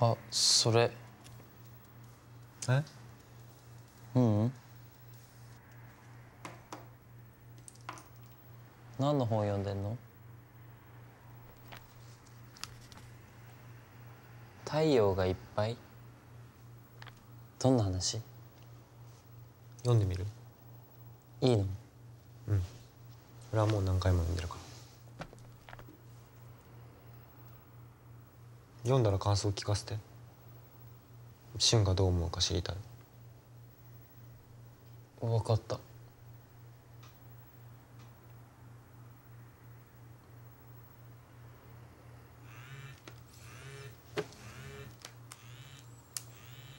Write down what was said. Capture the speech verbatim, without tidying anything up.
あ、それえううん何の本読んでんの？太陽がいっぱい？どんな話？読んでみる？いいの？うん。俺はもう何回も読んでるから。読んだら感想聞かせて。シュンがどう思うか知りたい。分かった。